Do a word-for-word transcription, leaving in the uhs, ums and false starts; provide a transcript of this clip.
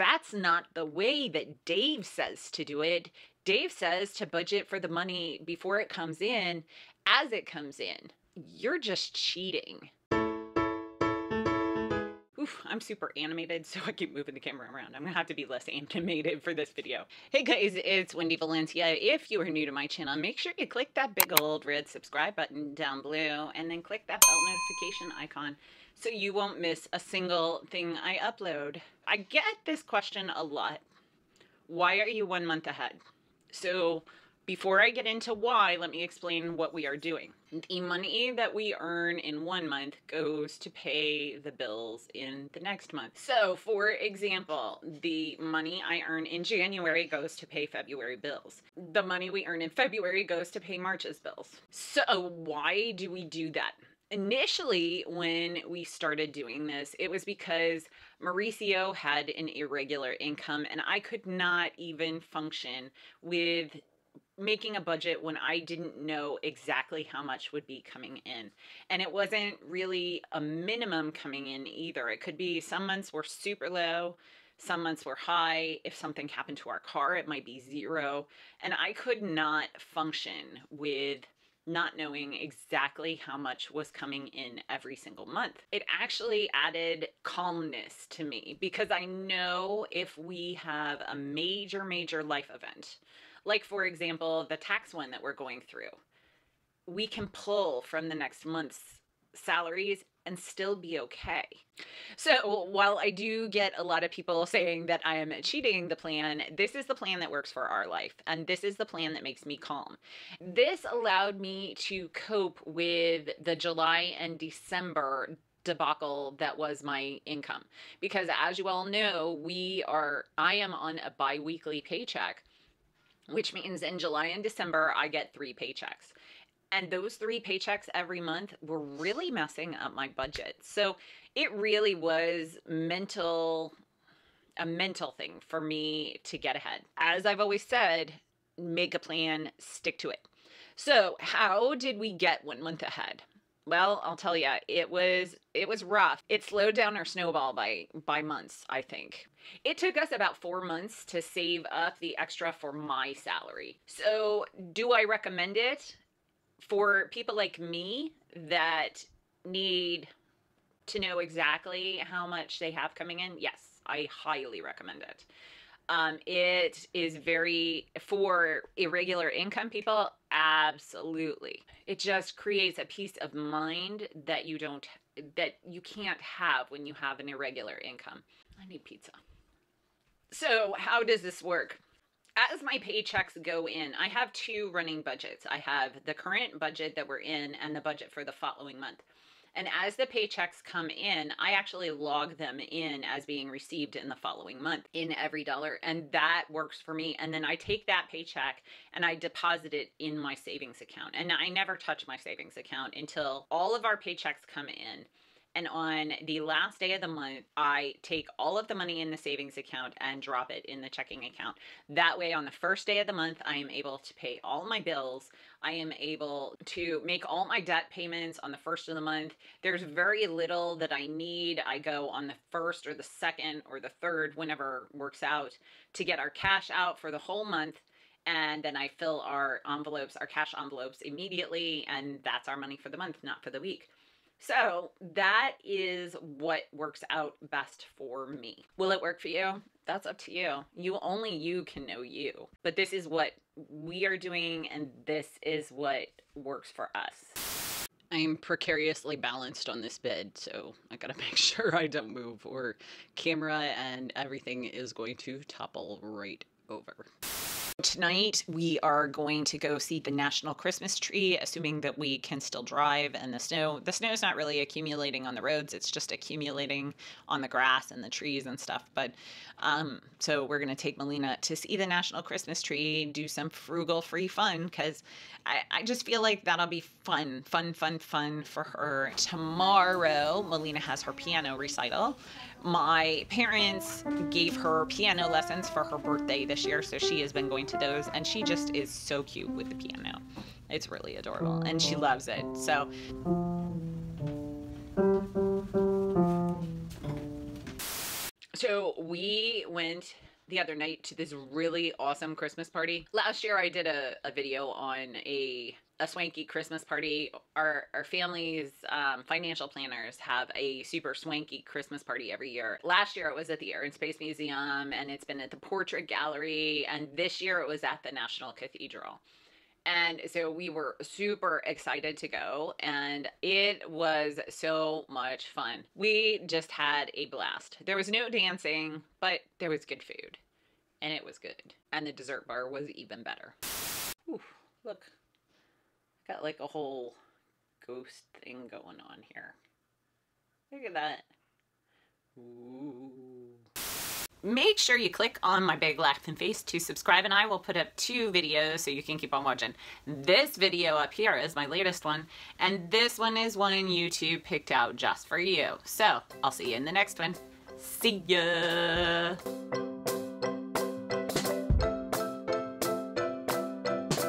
that's not the way that Dave says to do it. Dave says to budget for the money before it comes in, as it comes in. You're just cheating. Oof, I'm super animated, so I keep moving the camera around. I'm gonna have to be less animated for this video. Hey guys, it's Wendy Valencia. If you are new to my channel, make sure you click that big old red subscribe button down below and then click that bell notification icon so you won't miss a single thing I upload. I get this question a lot. Why are you one month ahead? So before I get into why, let me explain what we are doing. The money that we earn in one month goes to pay the bills in the next month. So, for example, the money I earn in January goes to pay February bills. The money we earn in February goes to pay March's bills. So, why do we do that? Initially, when we started doing this, it was because Mauricio had an irregular income and I could not even function with making a budget when I didn't know exactly how much would be coming in. And it wasn't really a minimum coming in either. It could be some months were super low, some months were high. If something happened to our car, it might be zero. And I could not function with not knowing exactly how much was coming in every single month. It actually added calmness to me because I know if we have a major, major life event, like, for example, the tax one that we're going through, we can pull from the next month's salaries and still be okay. So while I do get a lot of people saying that I am cheating the plan, this is the plan that works for our life. And this is the plan that makes me calm. This allowed me to cope with the July and December debacle that was my income. Because as you all know, we are, I am on a bi-weekly paycheck, which means in July and December, I get three paychecks. And those three paychecks every month were really messing up my budget. So it really was mental, a mental thing for me to get ahead. As I've always said, make a plan, stick to it. So how did we get one month ahead? Well, I'll tell you, it was it was rough. It slowed down our snowball by by months, I think. It took us about four months to save up the extra for my salary. So do I recommend it for people like me that need to know exactly how much they have coming in? Yes, I highly recommend it. Um, it is very, for irregular income people, absolutely. It just creates a peace of mind that you don't, that you can't have when you have an irregular income. I need pizza. So how does this work? As my paychecks go in, I have two running budgets. I have the current budget that we're in and the budget for the following month. And as the paychecks come in, I actually log them in as being received in the following month in Every Dollar. And that works for me. And then I take that paycheck and I deposit it in my savings account. And I never touch my savings account until all of our paychecks come in. And on the last day of the month, I take all of the money in the savings account and drop it in the checking account. That way, on the first day of the month, I am able to pay all my bills. I am able to make all my debt payments on the first of the month. There's very little that I need. I go on the first or the second or the third, whenever works out, to get our cash out for the whole month. And then I fill our envelopes, our cash envelopes immediately. And that's our money for the month, not for the week. So that is what works out best for me. Will it work for you? That's up to you. You only you can know you. But this is what we are doing and this is what works for us. I'm precariously balanced on this bed, so I gotta make sure I don't move or camera and everything is going to topple right over. Tonight, we are going to go see the National Christmas tree, assuming that we can still drive and the snow. The snow is not really accumulating on the roads. It's just accumulating on the grass and the trees and stuff. But um, so we're going to take Melina to see the National Christmas tree, do some frugal free fun, because I, I just feel like that'll be fun, fun, fun, fun for her. Tomorrow, Melina has her piano recital. My parents gave her piano lessons for her birthday this year, so she has been going to those, and she just is so cute with the piano. It's really adorable, and she loves it. So So we went the other night to this really awesome Christmas party. Last year I did a, a video on a, a swanky Christmas party. Our, our family's um, financial planners have a super swanky Christmas party every year. Last year it was at the Air and Space Museum, and it's been at the Portrait Gallery, and this year it was at the National Cathedral. And so we were super excited to go, and it was so much fun. We just had a blast. There was no dancing, but there was good food, and it was good. And the dessert bar was even better. Ooh, look, I got like a whole ghost thing going on here. Look at that. Ooh. Make sure you click on my big laughing face to subscribe, and I will put up two videos so you can keep on watching. This video up here is my latest one, and this one is one YouTube picked out just for you. So I'll see you in the next one. See ya!